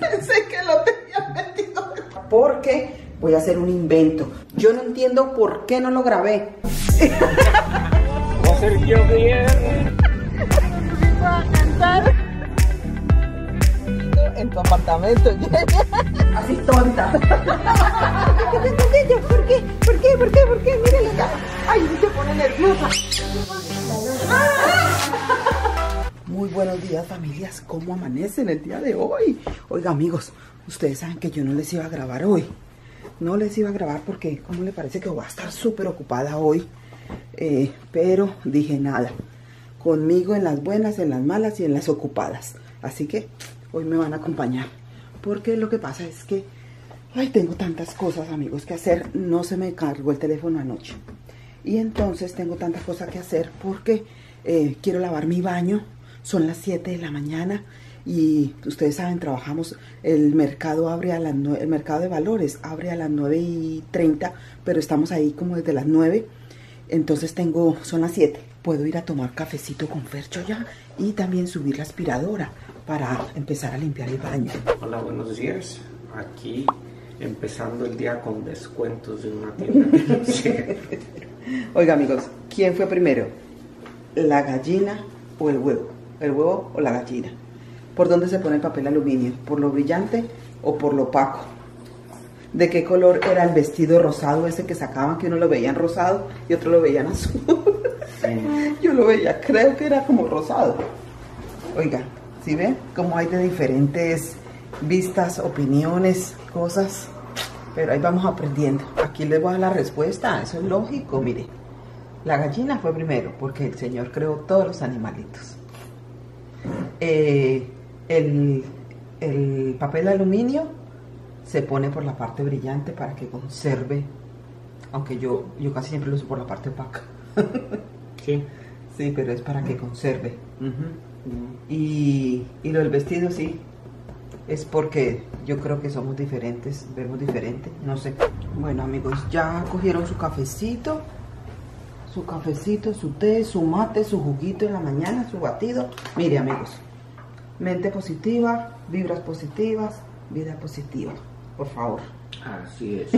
Pensé que lo tenía metido. Porque voy a hacer un invento. Yo no entiendo por qué no lo grabé. Va a ser yo bien. Empiezo a cantar. En tu apartamento. Así tonta. ¿Por qué? ¿Por qué? ¿Por qué? ¿Por qué? Mírala acá. Ay, se pone nerviosa. Muy buenos días, familias. ¿Cómo amanecen el día de hoy? Oiga, amigos, ustedes saben que yo no les iba a grabar hoy. No les iba a grabar porque, como le parece que voy a estar súper ocupada hoy. Pero dije nada. Conmigo en las buenas, en las malas y en las ocupadas. Así que hoy me van a acompañar, porque lo que pasa es que, ay, tengo tantas cosas, amigos, que hacer. No se me cargó el teléfono anoche, y entonces tengo tantas cosas que hacer, porque quiero lavar mi baño, son las 7 de la mañana, y ustedes saben, trabajamos, el mercado abre a las 9, el mercado de valores abre a las 9:30, pero estamos ahí como desde las 9, entonces tengo, son las 7, puedo ir a tomar cafecito con Fercho ya, y también subir la aspiradora, para empezar a limpiar el baño. Hola, buenos días. Aquí empezando el día con descuentos de una tienda que no sé. Oiga, amigos, ¿quién fue primero? ¿La gallina o el huevo? ¿El huevo o la gallina? ¿Por dónde se pone el papel aluminio? ¿Por lo brillante o por lo opaco? ¿De qué color era el vestido rosado ese que sacaban, que uno lo veían rosado y otro lo veían azul? Sí. Yo lo veía, creo que era como rosado. Oiga, ¿sí ven? Como hay de diferentes vistas, opiniones, cosas. Pero ahí vamos aprendiendo. Aquí les voy a dar la respuesta. Eso es lógico, mire. La gallina fue primero, porque el Señor creó todos los animalitos. El papel aluminio se pone por la parte brillante para que conserve. Aunque yo casi siempre lo uso por la parte opaca. Sí. Sí, pero es para que conserve. Uh-huh. Y lo del vestido sí, es porque yo creo que somos diferentes, vemos diferente, no sé. Bueno, amigos, ya cogieron su cafecito, su té, su mate, su juguito en la mañana, su batido. Mire, amigos, mente positiva, vibras positivas, vida positiva, por favor. Así es.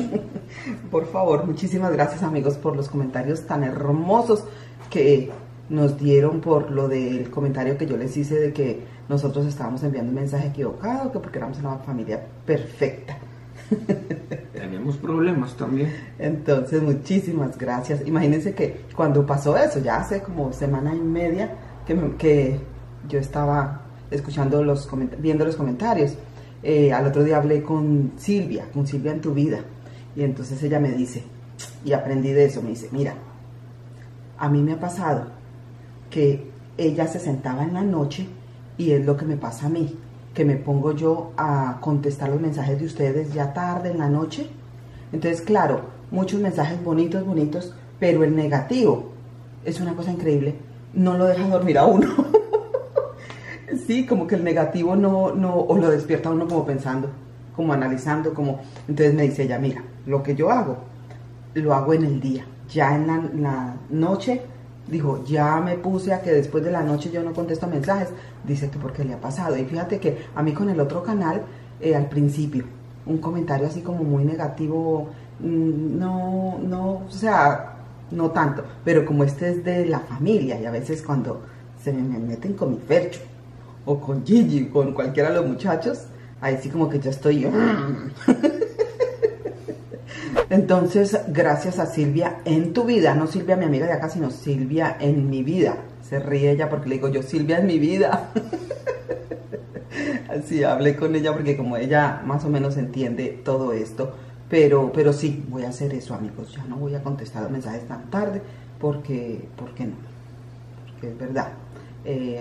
Por favor, muchísimas gracias, amigos, por los comentarios tan hermosos que nos dieron por lo del comentario que yo les hice de que nosotros estábamos enviando un mensaje equivocado, que porque éramos una familia perfecta. Tenemos problemas también. Entonces, muchísimas gracias. Imagínense que cuando pasó eso, ya hace como semana y media, que yo estaba escuchando viendo los comentarios. Al otro día hablé con Silvia en tu vida. Y entonces ella me dice, y aprendí de eso, me dice, mira, a mí me ha pasado que ella se sentaba en la noche y es lo que me pasa a mí, que me pongo yo a contestar los mensajes de ustedes ya tarde en la noche. Entonces, claro, muchos mensajes bonitos, pero el negativo es una cosa increíble, no lo deja dormir a uno. Sí, como que el negativo no, o lo despierta a uno como pensando, como analizando, como... Entonces me dice ella, mira, lo que yo hago, lo hago en el día, ya en la noche. Dijo, ya me puse a que después de la noche yo no contesto mensajes. Dice que porque le ha pasado. Y fíjate que a mí con el otro canal, al principio, un comentario así como muy negativo, no, o sea, no tanto. Pero como este es de la familia, y a veces cuando se me meten con mi Fercho, o con Gigi, con cualquiera de los muchachos, ahí sí como que yo estoy... Entonces, gracias a Silvia en tu vida, no Silvia mi amiga de acá, sino Silvia en mi vida. Se ríe ella porque le digo yo, Silvia en mi vida. Así hablé con ella porque como ella más o menos entiende todo esto, pero sí, voy a hacer eso, amigos. Ya no voy a contestar los mensajes tan tarde porque no, porque es verdad.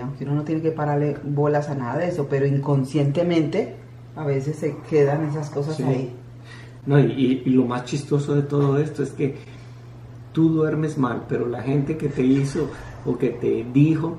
Aunque uno no tiene que pararle bolas a nada de eso, pero inconscientemente a veces se quedan esas cosas sí. Ahí. No, y lo más chistoso de todo esto es que tú duermes mal, pero la gente que te hizo o que te dijo,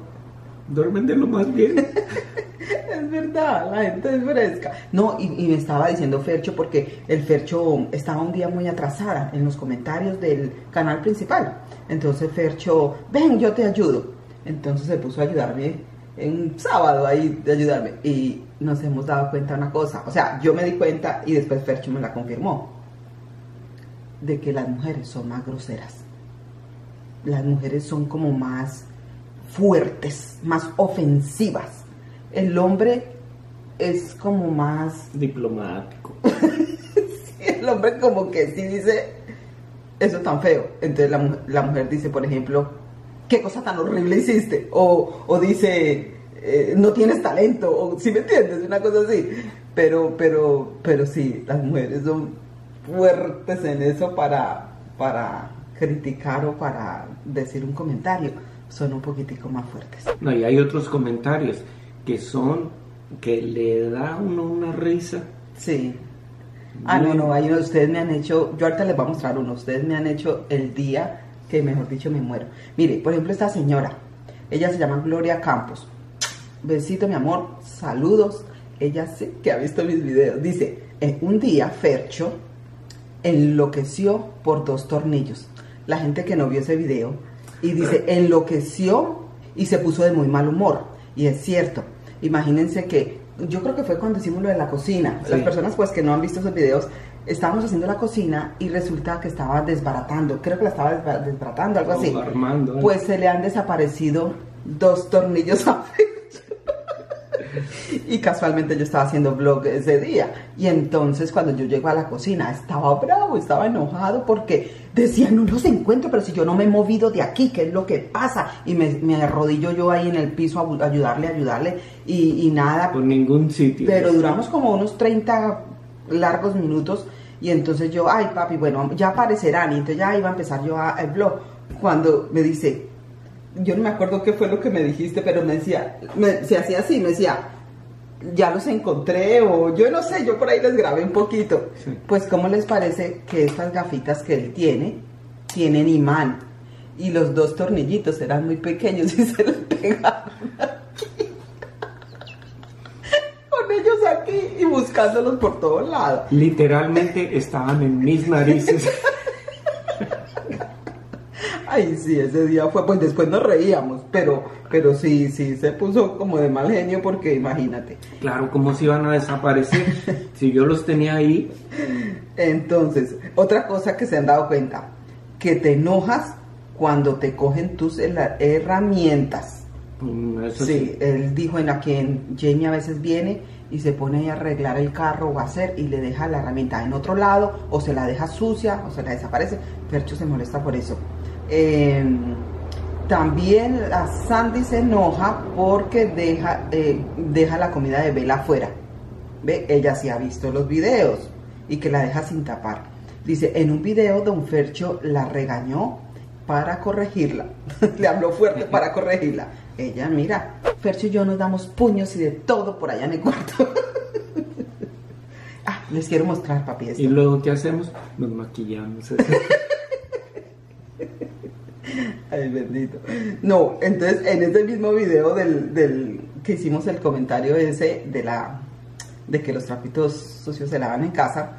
duermen de lo más bien. Es verdad, la gente es fresca. No, y me estaba diciendo Fercho, porque el Fercho estaba un día muy atrasada en los comentarios del canal principal. Entonces Fercho, ven, yo te ayudo. Entonces se puso a ayudarme en un sábado ahí de ayudarme. Y nos hemos dado cuenta de una cosa, o sea, yo me di cuenta y después Fercho me la confirmó, de que las mujeres son más groseras, las mujeres son como más fuertes, más ofensivas, el hombre es como más... diplomático. Sí, el hombre como que sí dice, eso tan feo, entonces la mujer dice, por ejemplo, qué cosa tan horrible hiciste, o dice... no tienes talento, o ¿sí me entiendes? Una cosa así, pero sí, las mujeres son fuertes en eso para criticar o para decir un comentario, son un poquitico más fuertes. No, y hay otros comentarios que son, que le da uno una risa. Sí. Ah, no, no, hay uno, ustedes me han hecho, yo ahorita les voy a mostrar uno, ustedes me han hecho el día que, mejor dicho, me muero. Mire, por ejemplo, esta señora, ella se llama Gloria Campos. Besito, mi amor, saludos. Ella sí que ha visto mis videos. Dice, un día Fercho enloqueció por 2 tornillos. La gente que no vio ese video, y dice, enloqueció y se puso de muy mal humor. Y es cierto, imagínense que, yo creo que fue cuando hicimos lo de la cocina. Sí. Las personas pues que no han visto esos videos, estábamos haciendo la cocina y resulta que estaba desbaratando. Creo que la estaba desbaratando, algo así. Armando, pues se le han desaparecido 2 tornillos a Fercho. Y casualmente yo estaba haciendo vlog ese día, y entonces cuando yo llego a la cocina estaba bravo, estaba enojado porque decía, no los encuentro, pero si yo no me he movido de aquí, ¿qué es lo que pasa? Y me arrodillo yo ahí en el piso a ayudarle, y nada. Por ningún sitio. Pero duramos como unos 30 largos minutos, y entonces yo, ay papi, bueno, ya aparecerán, y entonces ya iba a empezar yo el vlog, cuando me dice... Yo no me acuerdo qué fue lo que me dijiste, pero me decía, se hacía así, me decía, ya los encontré, o yo no sé, yo por ahí les grabé un poquito. Sí. Pues, ¿cómo les parece que estas gafitas que él tiene, tienen imán? Y los 2 tornillitos eran muy pequeños y se los pegaron aquí. Con ellos aquí y buscándolos por todos lados. Literalmente estaban en mis narices. Ay, sí, ese día fue, pues después nos reíamos, pero sí, sí, se puso como de mal genio porque imagínate. Claro, ¿cómo se iban a desaparecer si yo los tenía ahí? Entonces, otra cosa que se han dado cuenta, que te enojas cuando te cogen tus herramientas. Eso sí, sí, él dijo en a quien Jamie a veces viene y se pone a arreglar el carro o a hacer y le deja la herramienta en otro lado, o se la deja sucia, o se la desaparece. Fercho se molesta por eso. También la Sandy se enoja porque deja la comida de Bella afuera. ¿Ve? Ella sí ha visto los videos y que la deja sin tapar. Dice, en un video don Fercho la regañó para corregirla. Le habló fuerte para corregirla. Ella, mira, Fercho y yo nos damos puños y de todo por allá en el cuarto. Ah, les quiero mostrar, papi, esto. Y luego, ¿qué hacemos? Nos maquillamos. Ay, bendito. No, entonces en este mismo video del que hicimos el comentario ese de que los trapitos sucios se lavan en casa,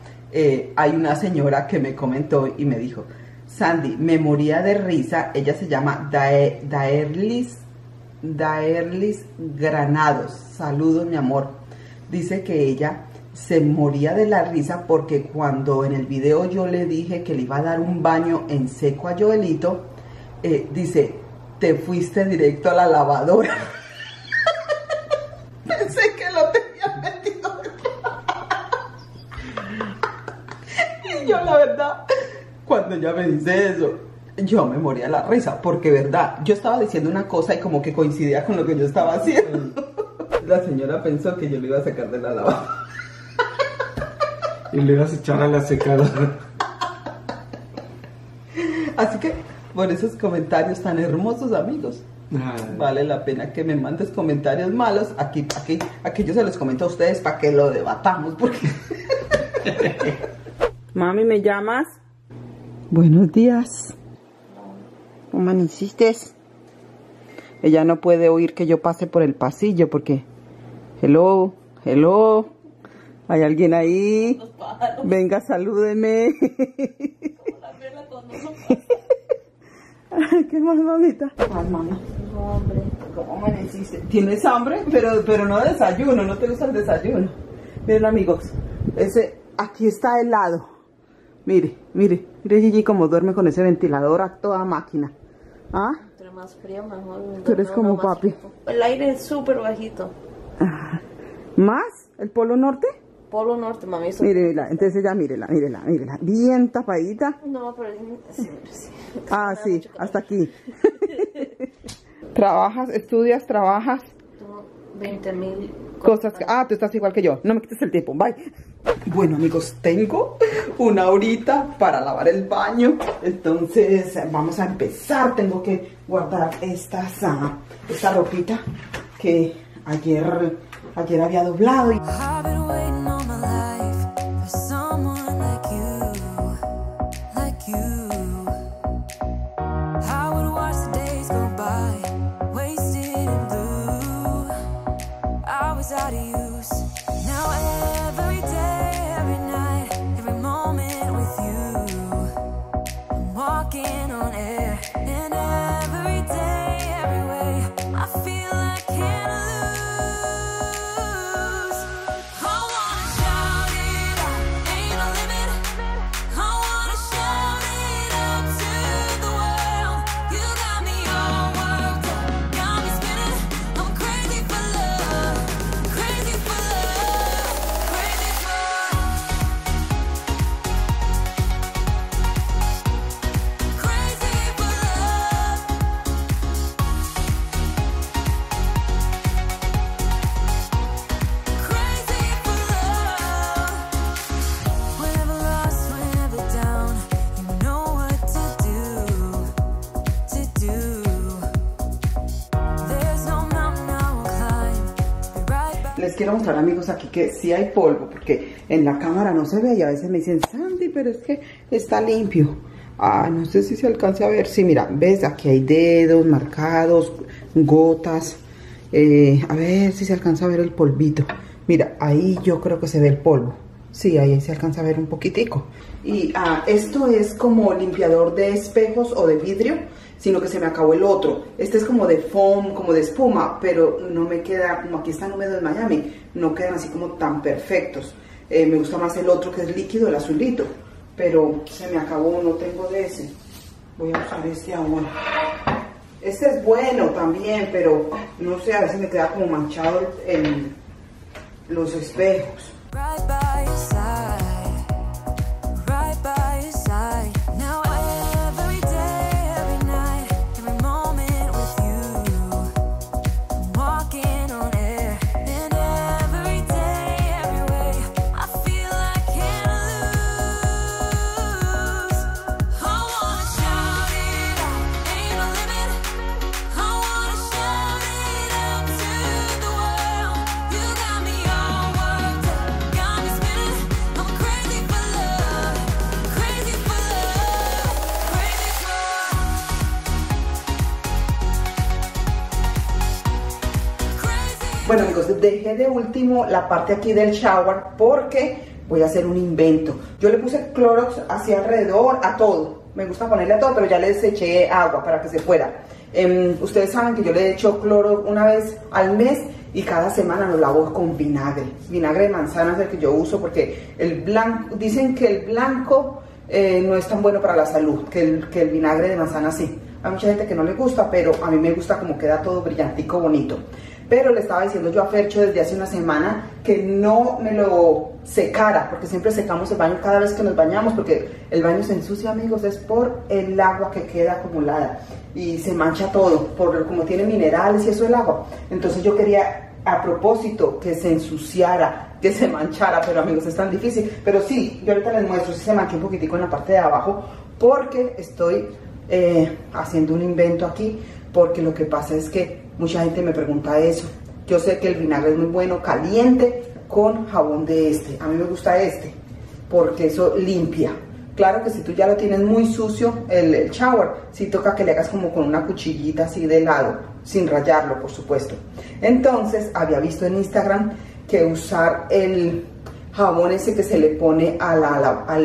hay una señora que me comentó y me dijo, Sandy, me moría de risa. Ella se llama Daerlis Granados. Saludos, mi amor. Dice que ella se moría de la risa porque cuando en el video yo le dije que le iba a dar un baño en seco a Joelito, dice, te fuiste directo a la lavadora. Pensé que lo tenía metido. Y yo, la verdad, cuando ella me dice eso, yo me moría la risa, porque verdad, yo estaba diciendo una cosa y como que coincidía con lo que yo estaba haciendo. La señora pensó que yo le iba a sacar de la lavadora y le ibas a echar a la secadora. Así que, por esos comentarios tan hermosos, amigos, ay, vale la pena que me mandes comentarios malos. Aquí yo se los comento a ustedes para que lo debatamos. Porque... Mami, ¿me llamas? Buenos días. ¿Cómo amaneciste? Ella no puede oír que yo pase por el pasillo porque... Hello, hello. ¿Hay alguien ahí? Venga, salúdeme. ¿Qué más, mamita? Ay, mamá. Hombre, ¿cómo amaneciste? Tienes hambre, pero no desayuno, no te gusta el desayuno. Miren, amigos, ese, aquí está helado. Mire, mire, mire Gigi como duerme con ese ventilador a toda máquina. ¿Ah? Entre más frío, mejor. Tú eres como papi. Rico. El aire es súper bajito. Ah, ¿más? ¿El polo norte? Polo norte, mami. Mírela, entonces ya mírela. Bien tapadita. No, pero sí. Ah, sí, hasta aquí. ¿Trabajas, estudias, trabajas? Tengo 20.000 cosas. Ah, tú estás igual que yo. No me quites el tiempo, bye. Bueno, amigos, tengo una horita para lavar el baño. Entonces, vamos a empezar. Tengo que guardar esta ropita que ayer había doblado. Y... Les quiero mostrar, amigos, aquí que sí hay polvo, porque en la cámara no se ve y a veces me dicen, Sandy, pero es que está limpio. Ah, no sé si se alcanza a ver. Sí, mira, ves, aquí hay dedos marcados, gotas. A ver si se alcanza a ver el polvito. Mira, ahí yo creo que se ve el polvo. Sí, ahí se alcanza a ver un poquitico. Y esto es como limpiador de espejos o de vidrio, sino que se me acabó el otro. Este es como de foam, como de espuma, pero no me queda, como aquí están húmedos en Miami, no quedan así como tan perfectos. Me gusta más el otro que es líquido, el azulito, pero se me acabó, no tengo de ese. Voy a usar este ahora. Este es bueno también, pero no sé, a veces me queda como manchado en los espejos. Bueno, amigos, dejé de último la parte aquí del shower porque voy a hacer un invento. Yo le puse Clorox hacia alrededor a todo. Me gusta ponerle a todo, pero ya les eché agua para que se fuera. Ustedes saben que yo le echo Clorox una vez al mes y cada semana lo lavo con vinagre. Vinagre de manzana es el que yo uso porque el blanco, dicen que el blanco no es tan bueno para la salud, que el vinagre de manzana sí. Hay mucha gente que no le gusta, pero a mí me gusta como queda todo brillantico, bonito. Pero le estaba diciendo yo a Fercho desde hace una semana que no me lo secara, porque siempre secamos el baño cada vez que nos bañamos, porque el baño se ensucia, amigos, es por el agua que queda acumulada y se mancha todo, por como tiene minerales y eso el agua. Entonces yo quería a propósito que se ensuciara, que se manchara, pero amigos, es tan difícil. Pero sí, yo ahorita les muestro si se manchó un poquitico en la parte de abajo, porque estoy haciendo un invento aquí, porque lo que pasa es que mucha gente me pregunta eso. Yo sé que el vinagre es muy bueno, caliente, con jabón de este. A mí me gusta este, porque eso limpia. Claro que si tú ya lo tienes muy sucio, el shower, sí toca que le hagas como con una cuchillita así de lado, sin rayarlo, por supuesto. Entonces, había visto en Instagram que usar el jabón ese que se le pone al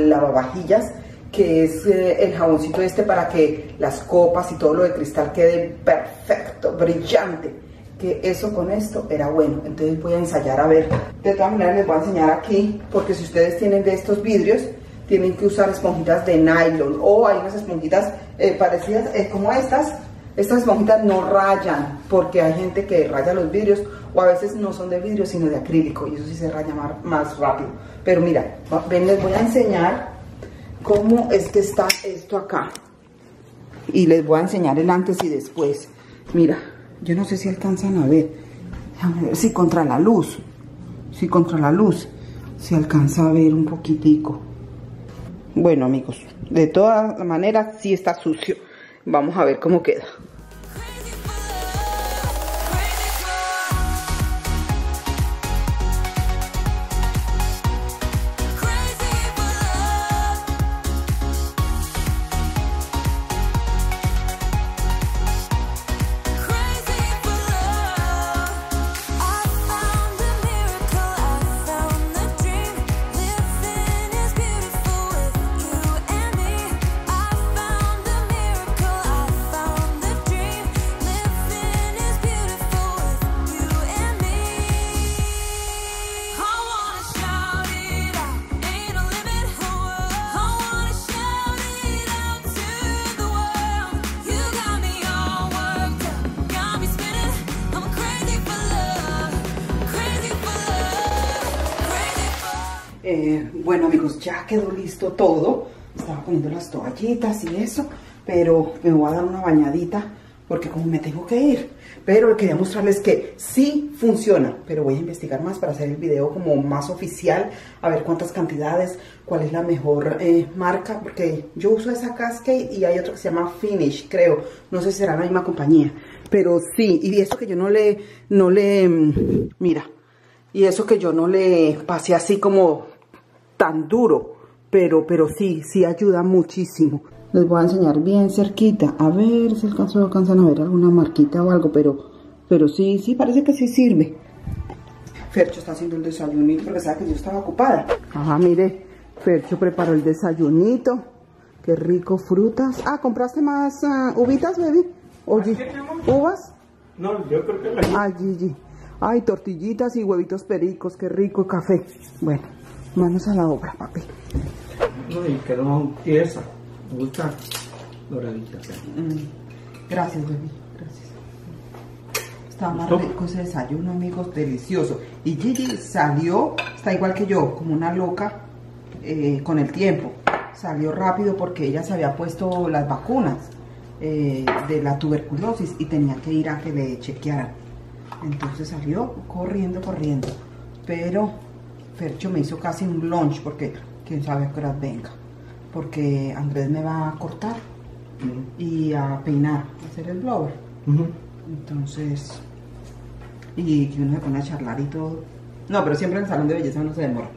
lavavajillas, que es el jaboncito este para que las copas y todo lo de cristal quede perfecto, brillante, que eso con esto era bueno. Entonces voy a ensayar a ver. De todas maneras les voy a enseñar aquí, porque si ustedes tienen de estos vidrios, tienen que usar esponjitas de nylon, o hay unas esponjitas parecidas como estas. Estas esponjitas no rayan, porque hay gente que raya los vidrios, o a veces no son de vidrio sino de acrílico, y eso sí se raya más rápido. Pero mira, ven, les voy a enseñar cómo es que está esto acá, y les voy a enseñar el antes y después. Mira, yo no sé si alcanzan a ver, déjame ver si contra la luz, si contra la luz se alcanza a ver un poquitico. Bueno amigos, de todas maneras sí está sucio. Vamos a ver cómo queda. Bueno amigos, ya quedó listo todo. Estaba poniendo las toallitas y eso, pero me voy a dar una bañadita porque como me tengo que ir. Pero quería mostrarles que sí funciona, pero voy a investigar más para hacer el video como más oficial, a ver cuántas cantidades, cuál es la mejor marca, porque yo uso esa Cascade y hay otra que se llama Finish, creo, no sé si será la misma compañía, pero sí. Y eso que yo no le pasé así como tan duro, pero sí ayuda muchísimo. Les voy a enseñar bien cerquita, a ver si alcanzan a ver alguna marquita o algo, pero sí parece que sí sirve. Fercho está haciendo el desayunito porque sabe que yo estaba ocupada. Ajá, mire, Fercho preparó el desayunito, qué rico, frutas. Ah, ¿compraste más uvitas, baby? Oye, ¿uvas? No, yo creo que la... Ah, Gigi. Ay, tortillitas y huevitos pericos, qué rico, café. Bueno, manos a la obra, papi. Uy, quedó tiesa. Me gusta doradita. Gracias, baby. Gracias. Está más rico ese desayuno, amigos. Delicioso. Y Gigi salió, está igual que yo, como una loca con el tiempo. Salió rápido porque ella se había puesto las vacunas de la tuberculosis y tenía que ir a que le chequearan. Entonces salió corriendo. Pero Fercho me hizo casi un lunch porque quién sabe a qué hora venga, porque Andrés me va a cortar y a peinar, a hacer el blower. Entonces, y que uno se pone a charlar y todo. No, pero siempre en el salón de belleza uno se demora.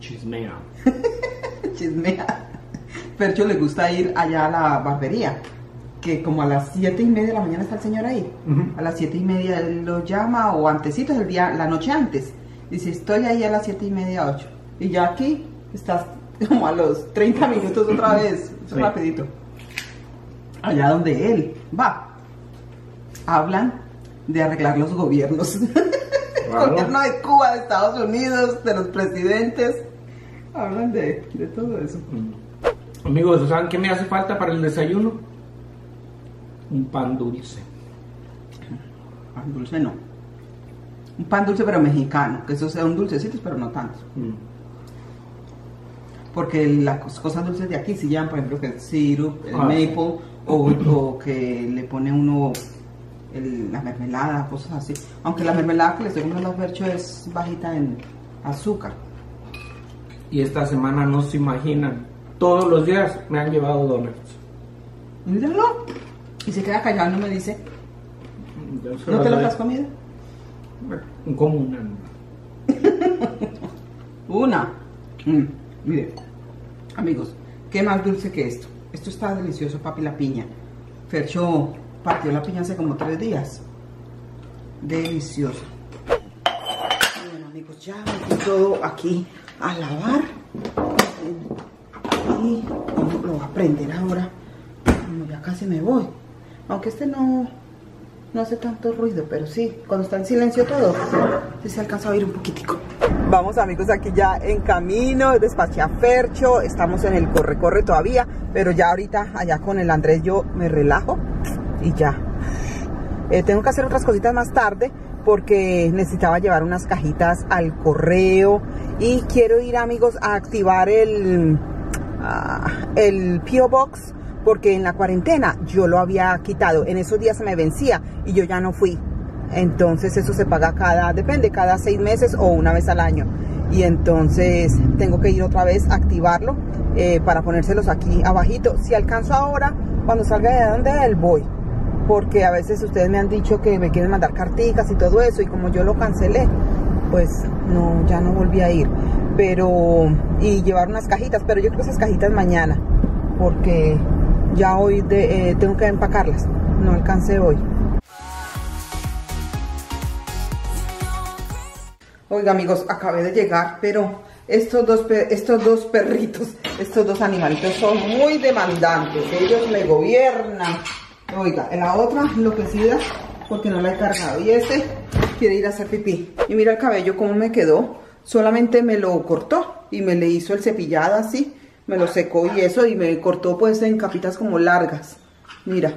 Chismea. Chismea. Fercho le gusta ir allá a la barbería, que como a las 7:30 de la mañana está el señor ahí. A las 7:30 él lo llama, o antesito, el día, la noche antes. Dice, estoy ahí a las 7:30, 8. Y ya aquí estás como a los 30 minutos otra vez. Sí. Rapidito. Allá donde él va. Hablan de arreglar los gobiernos. Claro. El gobierno de Cuba, de Estados Unidos, de los presidentes. Hablan de todo eso. Amigos, ¿saben qué me hace falta para el desayuno? Un pan dulce. Pan dulce no. Un pan dulce pero mexicano, que esos sean dulcecitos pero no tantos. Porque las cosas dulces de aquí sí llevan, por ejemplo, que el syrup, el maple, o que le pone uno la mermelada, cosas así. Aunque la mermelada que le estoy comiendo a los Fercho es bajita en azúcar. Y esta semana no se imaginan, todos los días me han llevado donuts. Míralo. Y se queda callado y no me dice. ¿No te los has comido? Como una. Una. Mire, amigos, ¿qué más dulce que esto? Esto está delicioso, papi, la piña. Fercho partió la piña hace como 3 días. Delicioso. Bueno amigos, ya metí todo aquí a lavar. Y lo voy a prender ahora. Bueno, ya casi me voy. Aunque este no hace tanto ruido, pero sí, cuando está en silencio todo, sí se alcanza a oír un poquitico. Vamos amigos, aquí ya en camino, despaché a Fercho, estamos en el corre-corre todavía, pero ya ahorita allá con el Andrés yo me relajo y ya. Tengo que hacer otras cositas más tarde porque necesitaba llevar unas cajitas al correo y quiero ir amigos a activar el P.O. Box, porque en la cuarentena yo lo había quitado, en esos días se me vencía y yo ya no fui. Entonces eso se paga depende, cada 6 meses o una vez al año. Y entonces tengo que ir otra vez a activarlo para ponérselos aquí abajito. Si alcanzo ahora, cuando salga de donde él voy. Porque a veces ustedes me han dicho que me quieren mandar carticas y todo eso. Y como yo lo cancelé, pues no, ya no volví a ir. Pero, y llevar unas cajitas, pero yo creo que esas cajitas mañana. Porque ya hoy tengo que empacarlas, no alcancé hoy. Oiga amigos, acabé de llegar, pero estos dos perritos, estos dos animalitos son muy demandantes. Ellos me gobiernan. Oiga, la otra enloquecida porque no la he cargado. Y este quiere ir a hacer pipí. Y mira el cabello cómo me quedó. Solamente me lo cortó y me le hizo el cepillado así. Me lo secó y eso, y me cortó pues en capitas como largas. Mira,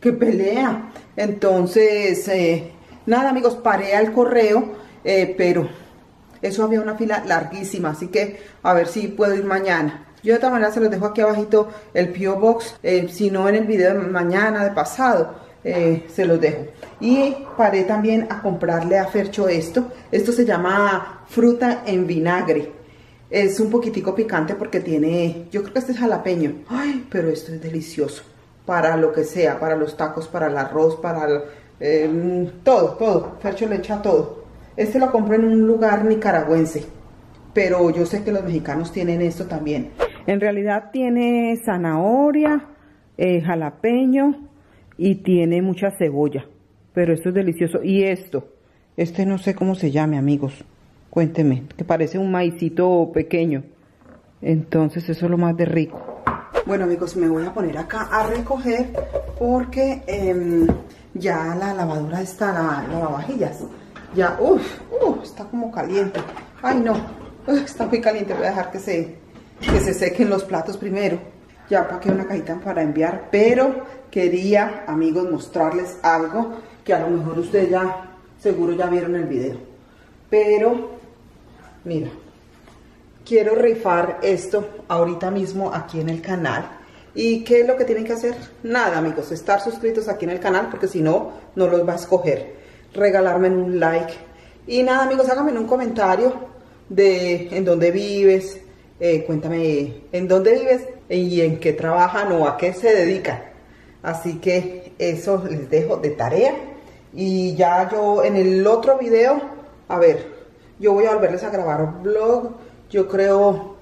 qué pelea. Entonces, nada amigos, paré al correo. Pero eso había una fila larguísima, así que a ver si puedo ir mañana. Yo de todas maneras se los dejo aquí abajito el P.O. Box, si no en el video de mañana, de pasado, se los dejo. Y paré también a comprarle a Fercho esto se llama fruta en vinagre. Es un poquitico picante porque tiene, yo creo que este es jalapeño. Ay, pero esto es delicioso, para lo que sea, para los tacos, para el arroz, para el, todo, Fercho le echa todo. Este lo compré en un lugar nicaragüense, pero yo sé que los mexicanos tienen esto también. En realidad tiene zanahoria, jalapeño y tiene mucha cebolla, pero esto es delicioso. Y este no sé cómo se llame, amigos, cuéntenme, que parece un maicito pequeño, entonces eso es lo más de rico. Bueno amigos, me voy a poner acá a recoger porque ya la lavadora está, la lavavajillas. Ya, está como caliente. Ay, no, está muy caliente. Voy a dejar que se sequen los platos primero. Ya empaqué una cajita para enviar, pero quería, amigos, mostrarles algo que a lo mejor ustedes ya, seguro ya vieron el video. Pero, mira, quiero rifar esto ahorita mismo aquí en el canal. ¿Y qué es lo que tienen que hacer? Nada, amigos, estar suscritos aquí en el canal, porque si no, no los va a escoger. Regalarme un like y nada amigos, háganme un comentario de en dónde vives, cuéntame en dónde vives y en qué trabajan o a qué se dedican, así que eso les dejo de tarea. Y ya yo en el otro video, a ver, yo voy a volverles a grabar un vlog, yo creo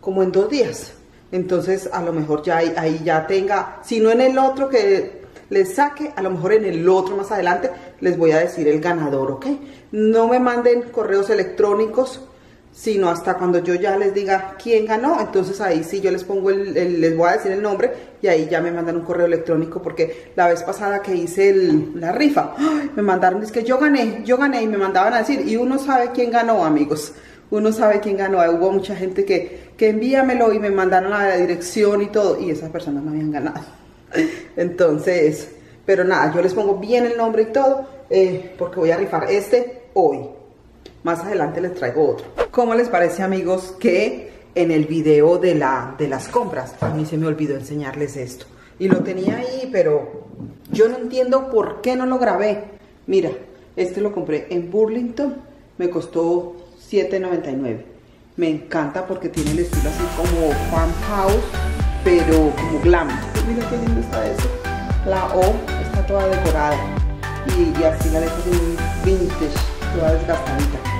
como en 2 días, entonces a lo mejor ya ahí ya tenga, si no en el otro que les saque, a lo mejor en el otro más adelante les voy a decir el ganador, ¿ok? No me manden correos electrónicos, sino hasta cuando yo ya les diga quién ganó. Entonces ahí sí yo les pongo les voy a decir el nombre y ahí ya me mandan un correo electrónico, porque la vez pasada que hice la rifa, ¡ay!, me mandaron, es que yo gané, y me mandaban a decir, y uno sabe quién ganó, amigos. Uno sabe quién ganó. Hubo mucha gente que envíamelo y me mandaron la dirección y todo, y esas personas no habían ganado. Entonces, pero nada, yo les pongo bien el nombre y todo, porque voy a rifar hoy. Más adelante les traigo otro. ¿Cómo les parece amigos que en el video de las compras, a mí se me olvidó enseñarles esto? Y lo tenía ahí, pero yo no entiendo por qué no lo grabé. Mira, lo compré en Burlington, me costó $7.99. Me encanta porque tiene el estilo así como farmhouse, pero como glam. Mira qué lindo está eso. La O está toda decorada y así la letra es vintage, toda desgastadita.